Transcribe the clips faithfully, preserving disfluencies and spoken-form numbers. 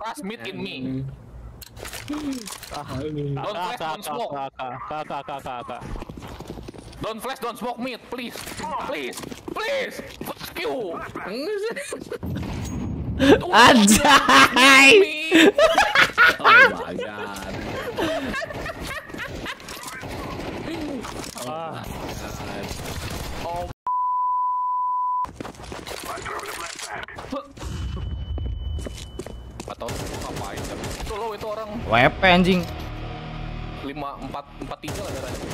Transmit in me. Don't flash, don't smoke. Don't flash, don't smoke me, please. Please, please. Fuck you. Anjay. Oh my god. Ah. Oh. Atau ngapain itu lo, itu orang W P anjing. Lima empat empat tiga lah darahnya.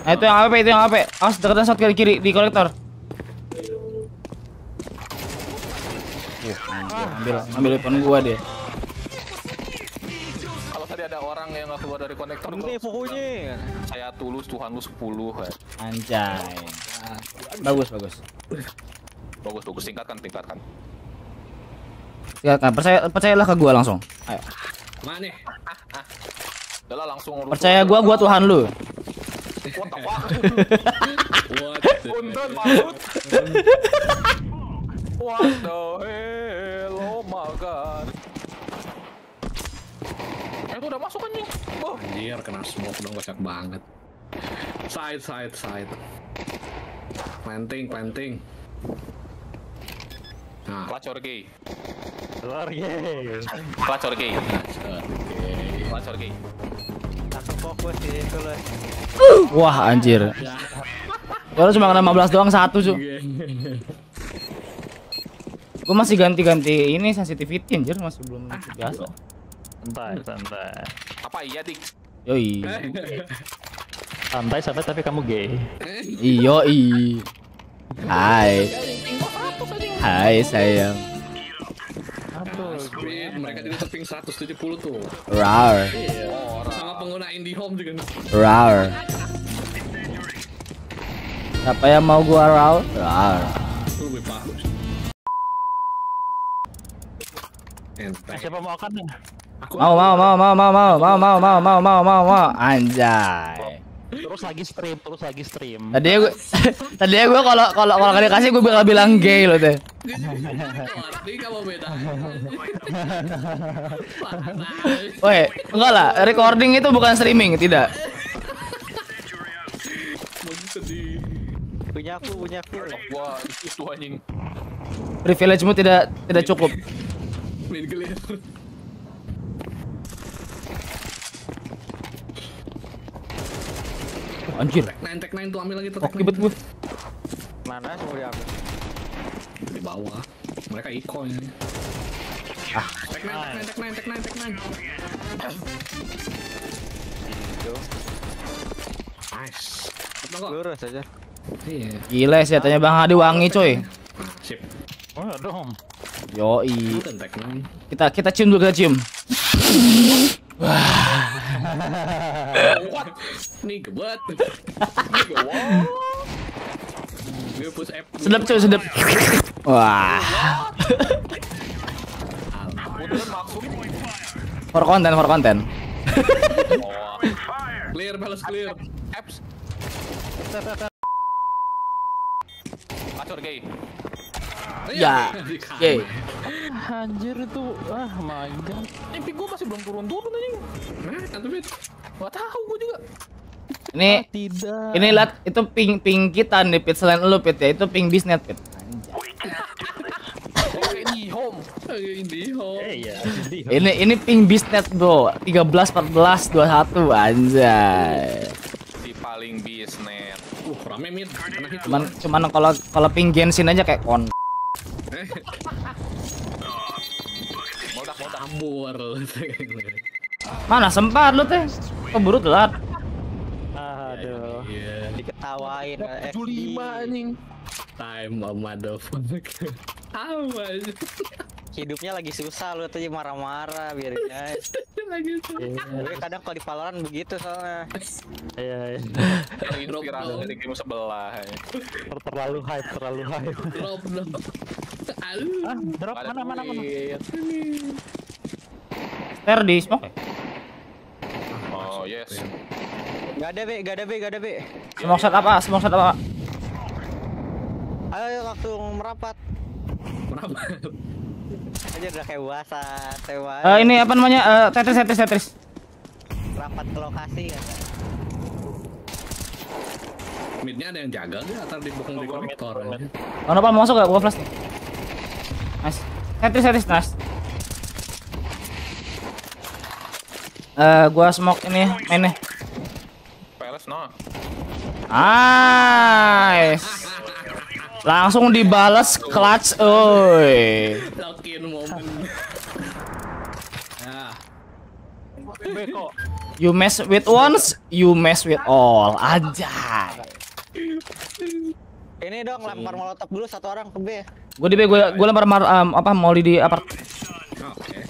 Nah, itu yang A P, itu yang A P. Awas deketan shot kiri kiri di kolektor. Iya, ambil ambil telepon gua deh. Kalau tadi ada orang yang nggak keluar dari konektor ini pokoknya. Saya tulus, Tuhan lu sepuluh. Anjay. Bagus bagus. Bagus bagus, tingkatkan tingkatkan. Ya kan, percaya percayalah ke gua langsung. Ayo. Mana nih? Udah langsung. Percaya gua, gua Tuhan lu. What the hell? Oh my god. Eh, itu udah masuk anjing. Oh. Anjir, kena smoke dong, kocak banget. Side side side. Planting, planting. Nah, pelacur gay. Pelacur gay. Pelacur gay. Pelacur gay. Aku fokus di itu loh. Wah, anjir. Baru cuma kena lima belas doang, satu cu. Gue masih ganti-ganti ini sensitivity anjir, masih belum biasa. Santai, santai. Apa iya, Dik? Yoi. Santai santai tapi kamu gay. Iyo i. Hai. Hai sayang. Aduh, mereka jadi terping seratus tujuh puluh tuh. Rawr. Sama pengguna IndiHome juga. Rawr. Siapa yang mau gua raw? Rawr. Siapa mau makan? Mau mau mau mau mau mau mau mau mau mau mau mau mau. Anjay. Terus lagi stream, terus lagi stream. Tadi gue, tadi gue kalau kalau kalau kali kasih gue bakal bilang gay loh teh. Woi, enggak lah, recording itu bukan streaming, tidak. Punya aku, punya aku. Wah, itu anjing. Privilegemu tidak tidak cukup. Anjir. Tek nine tuh ambil lagi tuh. Oke, bet gue. Mana sih dia aku? Di bawah. Mereka iko ini. Ah. tek nine tek nine tek nine tek nine. Nice. Lurus saja. Iya. Gila sih katanya Bang Hadi wangi coy. Sip. Oh, dong. Yo i. Kita kita cium dulu, kita cium. What? Nih gebet. Sedap coy, sedap. Wah. For konten, for konten. Clear, balas clear. Apps. Kacor gay. Ya. Gay. Anjir itu, ah my god. M P gua masih belum turun-turun anjing. Nah, antumit. Gak tahu gua juga. Ini ah, tidak. Ini lihat itu ping ping kita nih Pit, selain lu Pit ya, itu ping bisnet Pit. Ini home. Ini home. Ini ini ping bisnet bro. tiga belas, empat belas, dua puluh satu anjay. Si paling bisnet. Uh, rame Mit. Cuman cuman kalau kalau ping Genshin aja kayak kon. Ambur. Mana sempat lu teh? Keburu telat. Aduh. Yeah. Diketawain tujuh puluh lima anjing. Time motherfucker. Awas. Hidupnya lagi susah lu tadi marah-marah biarin aja. Lagi susah. Kadang kalau di Valorant begitu soalnya. Iya. Drop dari game sebelah. Terlalu hype, terlalu hype. Drop drop. Ah, drop mana mana mana. Ter di smoke. Oh yes. Gak ada B, gak ada B, gak ada B. Smoke shot apa? Smoke shot apa? Ayo langsung merapat. Merapat. aja udah kayak biasa, tewas. Uh, ini apa namanya? Uh, Tetris, Tetris, Tetris. Rapat ke lokasi ya. Midnya ada yang jaga nggak? Atau dibukung di konektor? Oh, Nopal mau masuk nggak? Buka flash nih. Nice. Tetris, Tetris, nice. Uh, gua smoke ini, mainnya. Peles no. Nice. Langsung dibalas clutch, oi. Lock-in moment. Nah. You mess with once, you mess with all. Anjay. Ini dong lempar molotov dulu satu orang ke B. Gua di B, gua gua lempar um, apa Molly di apart. Oke.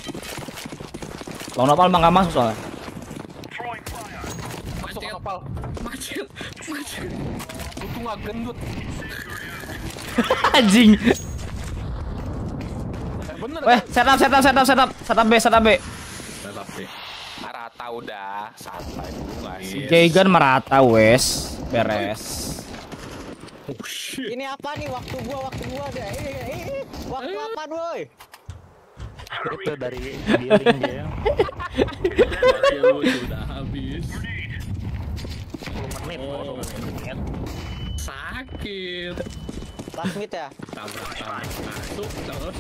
Bang Nopal emang gak masuk soalnya. Masuk Nopal. Macet, macet. Itu gak gendut. Anjing. Bener. Weh, set up, set up, set up, set up, set up B, set up B. Set up B. Merata udah, santai guys. Jaygan merata wes, beres. Ini apa nih waktu gua, waktu gua deh. Waktu apa, woi? Itu dari dealing dia. Sudah habis. sepuluh menit. Sakit. Smith ya? Tabrak, tabrak, masuk, terus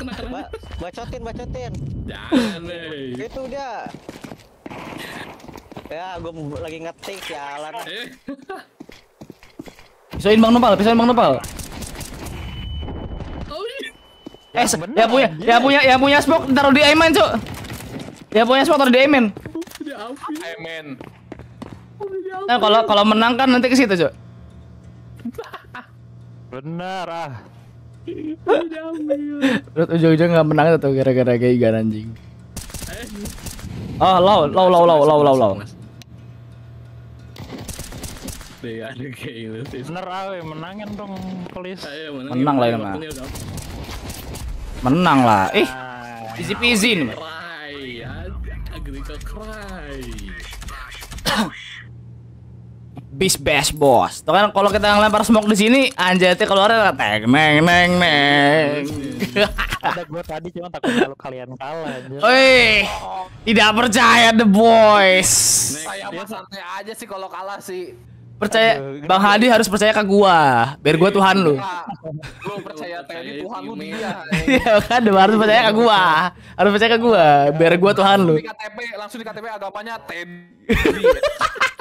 kena kena. Bacotin, bacotin. Jangan, wey. Itu dia. Ya, gue lagi ngetik, jalan. Pisahin Bang Nopal, pisahin Bang Nopal. Eh, ya punya, ya punya, ya punya smoke, taruh di Aiman, cuk. Ya punya smoke, taruh di Aiman. Aiman. Nah, kalau kalau menang kan nanti ke situ, cuk. Benar ah. Ujung-ujung nggak menang itu gara-gara gaigan anjing. Oh low low low low low low low. Benar ah, menangin dong please. Menang lah ini mah. Menang lah. Ih, easy peasy nih. Bis bash boss. Tuh kan kalau kita ngelempar smoke di sini anjay keluarnya teng neng neng neng. Ada gua tadi cuma takut kalau kalian kalah aja. Oi. Tidak percaya the boys. Saya mah santai aja sih kalau kalah sih. Percaya Bang Hadi harus percaya ke gua. Biar gua Tuhan lu. Lu percaya tadi Tuhan lu dia. Iya kan harus percaya ke gua. Harus percaya ke gua biar gua Tuhan lu. Di K T P langsung di K T P agamanya T D.